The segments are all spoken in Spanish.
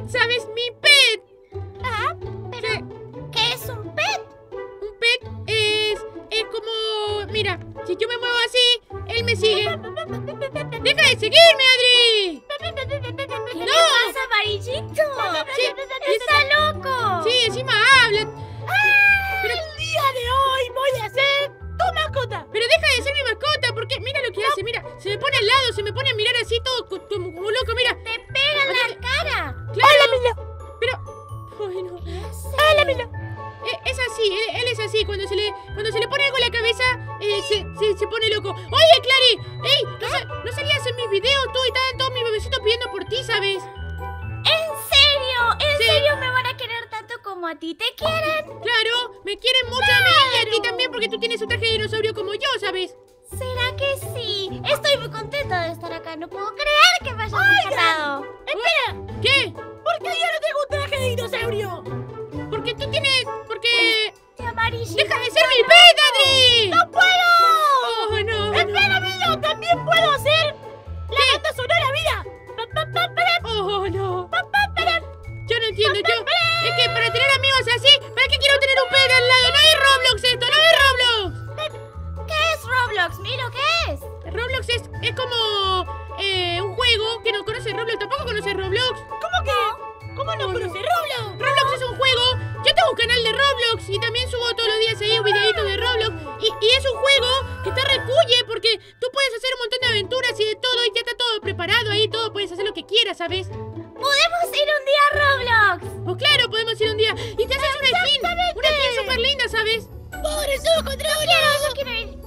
pet, ¿sabes? Mi pet. Ah, pero sí. ¿Qué es un pet? Un pet es como... Mira, si yo me muevo así, él me sigue. ¡Deja de seguirme, Adri! ¿Qué le pasa, amarillito? Sí, ¡está loco! Sí, encima habla. Pero... El día de hoy voy a ser tu mascota. Pero deja de ser mi mascota, porque mira lo que hace, mira. Se me pone al lado, se me pone a mirar así todo como loco, mira. ¡Te pega en la cara! ¡Claro! ¡Hola, Milo! Pero... Bueno... ¡Hola, Milo! Es así, él es así. Cuando se le pone algo en la cabeza, se pone loco. ¡Oye, Clari! ¡Ey! ¿No salías en mis videos tú y estaban todos mis bebecitos pidiendo por ti, sabes? ¿En serio? ¿En serio me van a querer tanto como a ti te quieren? ¡Claro! Me quieren mucho a mí y a ti también porque tú tienes un traje de dinosaurio como yo, ¿sabes? ¿Será que sí? Estoy muy contenta de estar acá. No puedo creer que me hayas rescatado. ¡Espera! ¿Qué? ¿Por qué yo no tengo un traje de dinosaurio? Porque tú tienes... Porque... ¡Deja de ser mi pet, Adri! ¡No puedo! ¡Oh, no! ¡Espera, Milo! ¡También puedo hacer la banda sonora, mira! ¡Oh, no! Yo no entiendo, yo... Es que para tener amigos así, ¿para qué quiero tener un pet al lado? ¡No es Roblox esto! ¡No es Roblox! ¿Qué es Roblox, Milo? ¿Qué es? Roblox es como... un juego que no conoce Roblox. ¿Tampoco conoce Roblox? ¿Cómo que...? ¿Cómo no conoce Roblox? Roblox es un juego... Yo tengo un canal de Roblox y también subo todos los días ahí un videito de Roblox. Y es un juego que te recuye porque tú puedes hacer un montón de aventuras y de todo. Y ya está todo preparado ahí, todo. Puedes hacer lo que quieras, ¿sabes? ¡Podemos ir un día a Roblox! Pues claro, podemos ir un día. Y te haces una skin súper linda, ¿sabes? ¡Pobre soco, no quiero ir!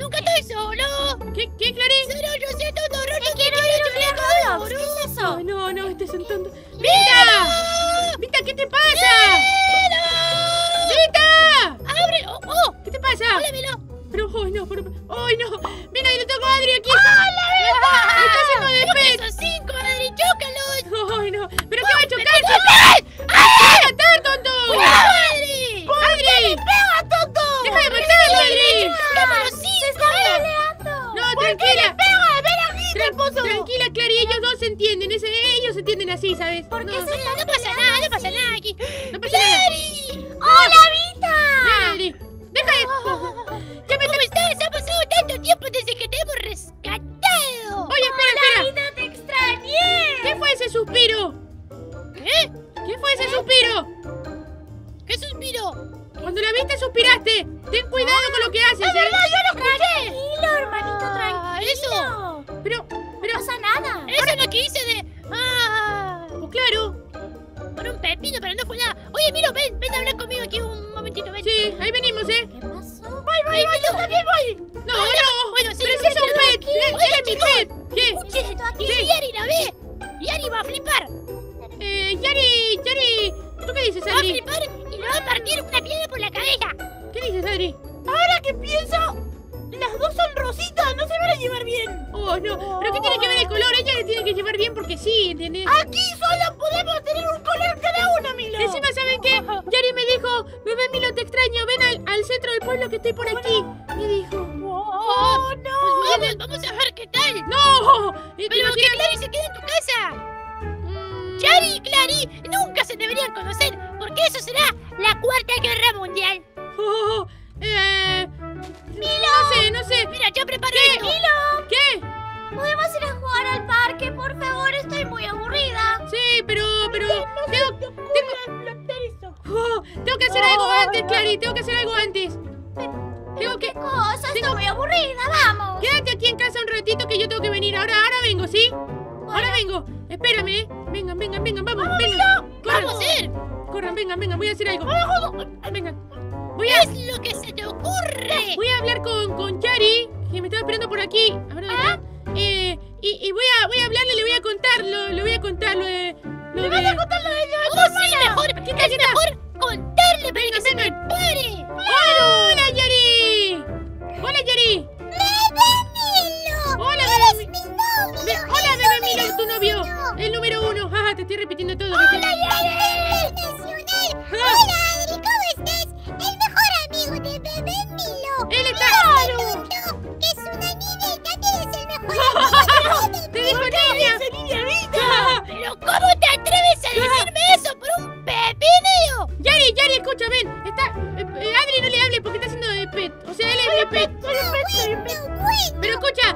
¡Nunca estoy solo! ¿Qué, Clari? ¡Solo yo siento un horror! ¡No quiero ir a Roblox! ¿Qué es eso? Oh, no, este es un tonto. ¡Vita! ¡Vita, qué te pasa! ¿Qué te pasa? ¡Hola, Milo! Pero, ¡ay, no! ¡Mira, yo le toco a Adri aquí! ¡Hola, Milo! ¡Me está haciendo de pez! ¡Esos cinco, Adri! ¡Chócalos! ¡Ay, no! ¡Pero qué va a chocar! ¡Ay! ¡Te va a matar, tonto! ¡Cuidado, Adri! ¡Adri! ¡Me pega, tonto! ¡Deja de matarlo, Adri! ¡Cámara, sí! ¡Se está peleando! ¡No, tranquila! Tranquila, Clari, ellos dos se entienden. Ellos se entienden así, ¿sabes? Porque no pasa nada, no pasa nada aquí. ¡No pasa nada! ¡Hola, Vita! ¡Clari! ¡Deja de! ¡Ya me estás! ¡Ha pasado tanto tiempo desde que te hemos rescatado! ¡Oye, espera! ¡Hola, Vita, te extrañé! ¿Qué fue ese suspiro? ¿Eh? ¿Qué fue ese suspiro? ¿Qué suspiro? Cuando la viste, suspiraste. Ten cuidado con lo que haces, ¿eh? ¡Verdad, yo lo escuché! ¡Tranquilo, hermanito, tranquilo! ¡Eso! Pero no pasa nada. Eso es lo que hice de... Pues claro. Por un pepino, pero no fue nada. Oye, Milo, ven a hablar conmigo aquí un momentito, ven. Sí, ahí venimos, ¿eh? ¿Qué pasó? Voy, yo también voy. No. Bueno, sí, pero si es un pet. Es mi pet. ¿Qué? Escuchen, aquí Yari, ¿la ve? Yari va a flipar. Yari, ¿tú qué dices, Adri? Va a flipar y le va a partir una piedra por la cabeza. ¿Qué dices, Adri? Ahora que pienso... Las dos son rositas, no se van a llevar bien. Oh, no, pero ¿qué tiene que ver el color? Ella le tiene que llevar bien porque sí, ¿entendés? Aquí solo podemos tener un color cada una, Milo. Encima, ¿saben qué? Yari me dijo, bebé Milo, te extraño, ven al centro del pueblo que estoy por aquí. Me dijo. ¡Oh, no! Pues vamos a ver qué tal. ¡No! Pero que Clari se quede en tu casa. Yari y Clari nunca se deberían conocer, porque eso será la Cuarta Guerra Mundial. ¡Milo! No sé. Mira, yo preparé esto. ¡Milo! ¿Qué? ¿Podemos ir a jugar al parque? Por favor, estoy muy aburrida. Sí, pero... Tengo que hacer algo antes, Clari. Tengo que hacer algo antes. ¿Qué cosa? Estoy muy aburrida, vamos. Quédate aquí en casa un ratito que yo tengo que venir. Ahora vengo, ¿sí? Bueno. Ahora vengo. Espérame, ¿eh? Vengan, vamos. Vengan. ¡Vamos a ir! Corran, vengan, voy a hacer algo. Vengan. ¡Es lo que se te ocurre! Voy a hablar con Yari, que me estaba esperando por aquí. A ver, y voy a hablarle, le voy a contar. Le voy a contar lo de... ¿Le vas a contar lo de la hermana? Sí, es mejor contarle para que se me pare. ¡Hola, Yari! ¡Hola, Yari! ¡Bebé Milo! ¡Hola, bebé Milo! ¡Hola, bebé Milo, tu novio! El número uno. Jaja, te estoy repitiendo todo. ¡Hola, Yari! ¡Hola, Adri! ¿Cómo estás? De bebé Milo. ¡Él está! ¡Claro! ¡Que es una niña y también es el mejor amigo de bebé Milo! ¡Te dijo niña! ¡Pero cómo te atreves a decir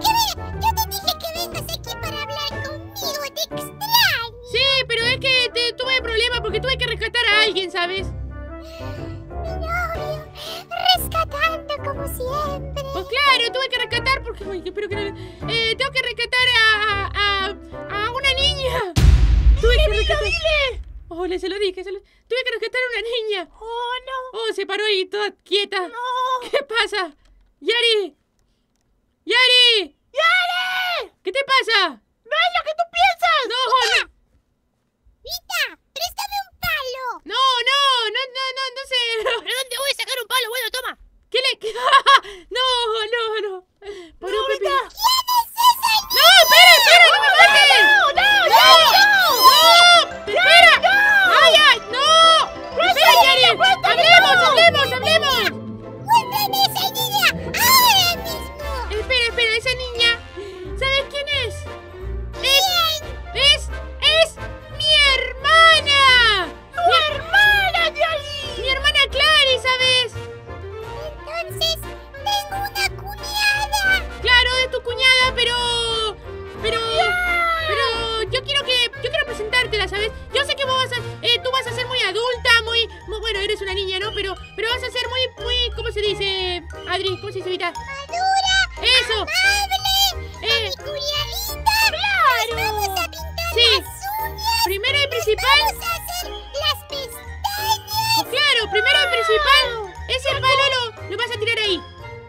que ver. Yo te dije que vengas aquí para hablar conmigo. Te extraño. Sí, pero es que tuve problemas porque tuve que rescatar a alguien, ¿sabes? Mi novio. Rescatando como siempre. Pues claro, tuve que rescatar porque... Uy, espero que no... tengo que rescatar a una niña. Tuve que rescatar... ¡Dile! Oh, se lo dije, tuve que rescatar a una niña. Oh, no. Oh, se paró ahí toda quieta. No. ¿Qué pasa? Yari. ¡Yari! ¡Yari! ¿Qué te pasa? ¡No es lo que tú piensas! ¡No, Vita! No! ¡Vita! ¡Préstame un palo! ¡No, no! No sé. ¿Pero dónde voy a sacar un palo? Bueno, toma. ¿Qué le...? ¡No! Por ¡No, Vita! ¿Quién es esa niña? ¡No, espera! ¡No me mates! ¡No! ¡Espera! ¡No! ¡Vaya! ¡No! ¡Espera, Yari! ¡Hablemos! ¡Vuelve a esa niña! ¡Ahora mismo! Espera, esa niña. ¿Sabes quién es? ¡Es mi hermana! ¡Tu hermana, Yari! ¡Mi hermana Clari, ¿sabes? Entonces, tengo una cuñada. Claro, es tu cuñada, pero... Pero yo quiero presentártela, ¿sabes? Yo sé que vos vas a ser muy adulta, muy... Bueno, eres una niña, ¿no? Pero vas a ser muy... ¿Cómo se dice, Adri? ¿Cómo se dice, Vita? ¡Madura! ¡Eso! ¡Amable! ¡Con mi cuñadita! ¡Claro! ¡Nos vamos a pintar las uñas! Primero y principal... ¡Vamos a hacer las pestañas! Oh, ¡claro! Primero y principal... Ese palo lo vas a tirar ahí,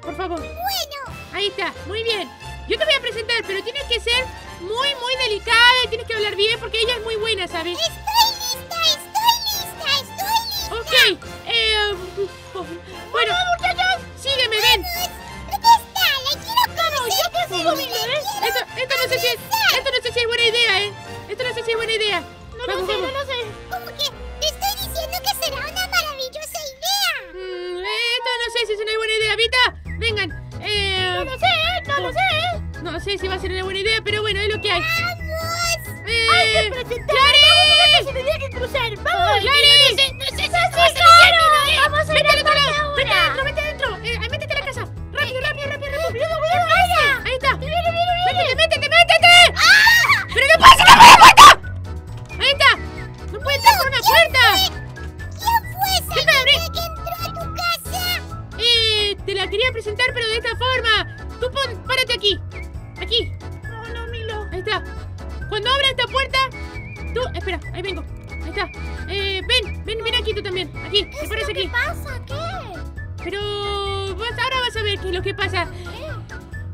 por favor. ¡Bueno! Ahí está, muy bien. Yo te voy a presentar, pero tienes que ser muy delicada y tienes que hablar bien porque ella es muy buena, ¿sabes? ¡Estoy lista! Ok, bueno, muchachos, sígueme, ven. ¡Préstale! ¡Quiero conocer! ¡Yo te sigo, mi bebé! Esto no sé si es buena idea, ¿eh? Esto no sé si es buena idea. No lo sé. ¿Cómo que? Te estoy diciendo que será una maravillosa idea. Esto no sé si es una buena idea, Vita. Vengan. No sé si va a ser una buena idea, pero bueno, es lo que hay. ¡Vamos! ¡Hay que presentar! ¡Clari! ¡Vamos! ¡Tenía que cruzar! ¡Vamos! ¡Clari! ¡Vamos! ¡Vete adentro! ¡Métete a la casa! ¡Rápido! ¡Vaya! ¡Ahí está! ¡Métete! ¡Ah! ¡Pero no puede ser la puerta! ¡Ahí está! ¡No puede entrar por una puerta! ¿Quién fue esa niña que entró a tu casa? Te la quería presentar, pero de esta forma. Tú párate aquí. No, Milo. Ahí está. Cuando abra esta puerta, tú... Espera, ahí vengo. Ahí está. Ven aquí tú también. Aquí, ¿te parece aquí? ¿Qué pasa? ¿Qué? Pero ahora vas a ver qué es lo que pasa. ¿Qué?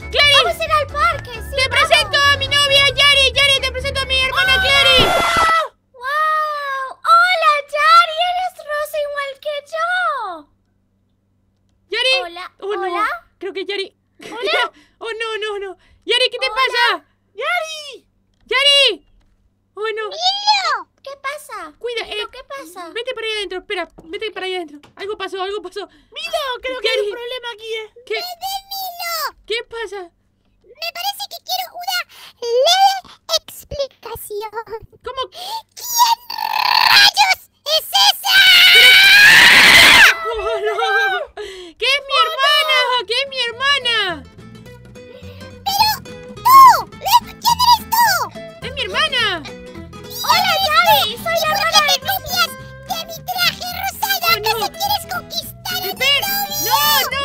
¡Clari! ¡Vamos a ir al parque! Sí, ¡te presento a mi novia, Yari! ¡Yari, te presento a mi hermana Clari! ¡Wow! ¡Hola, Yari! ¡Eres rosa igual que yo! ¿Yari? Hola. Oh, no. ¿Hola? Creo que Yari... ¿Hola? Oh, no. Yari, ¿qué te pasa? ¡Yari! ¡Oh, no! ¡Milo! ¿Qué pasa? Cuida, Milo, ¿qué pasa? Vete para allá adentro, espera. Vete para allá adentro. Algo pasó. ¡Milo! Creo que hay un problema aquí, ¿eh? ¿Qué? Milo! ¿Qué pasa? Me parece que quiero una leve explicación. ¿Cómo? ¿Quién rayos es esa? ¡Oh, no! ¡Que es mi hermana! No. ¡Que es mi hermana! ¡Mi hermana! ¡Hola, Yari! ¡Soy la hermana de copias de mi traje rosado! ¿Acaso quieres conquistar a mi novio? ¡No!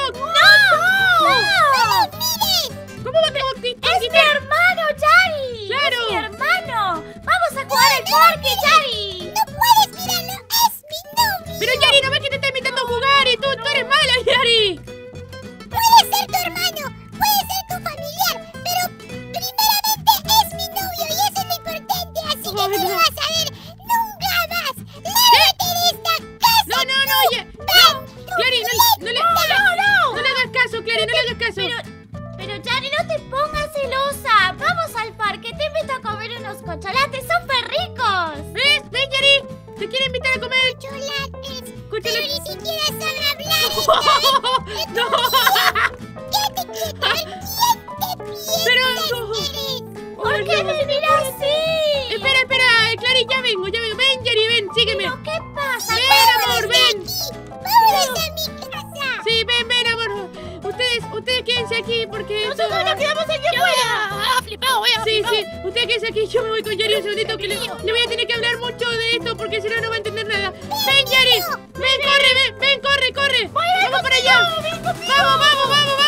¡No lo olvides! ¿Cómo me conquistas? ¡Es mi hermano, Yari! ¡Claro! ¡Es mi hermano! ¡Vamos a jugar al parque, Yari! ¡No puedes mirarlo! ¡Es mi novio! Pero, Yari, no ves que te está invitando a jugar y tú eres mala, Yari. Puede ser tu hermano, puede ser tu familiar, pero primeramente es mi novio y es ¡no te lo vas a ver nunca más! ¡Lárgate de esta casa! ¡No! ¡Clari, no le hagas caso, Clari! ¡No le hagas caso! Pero, Yari, no te pongas celosa. ¡Vamos al parque! ¡Te invito a comer unos concholates súper ricos! ¿Ves, Yari? ¡Te quiero invitar a comer! ¡Concholates! ¡Pero ni siquiera son hablares! ¡Quédate quieta! ¿Por qué me miras así? Espera, Clari, ya vengo. Ven, Jerry, ven, sígueme. ¿Pero qué pasa? Ven, amor, ven. Vámonos a mi casa. Sí, ven, amor. Ustedes ustedes quédense aquí porque... ¡Nosotros nos quedamos aquí afuera! ¡Ah, flipado, voy a flipado! Sí, sí, ustedes quédense aquí, yo me voy con Jerry un segundito que le voy a tener que hablar mucho de esto porque si no, no va a entender nada. ¡Ven, Jerry! ¡Ven, corre, ven! ¡Ven, corre, corre! ¡Vamos para allá! ¡Vamos, vamos, vamos!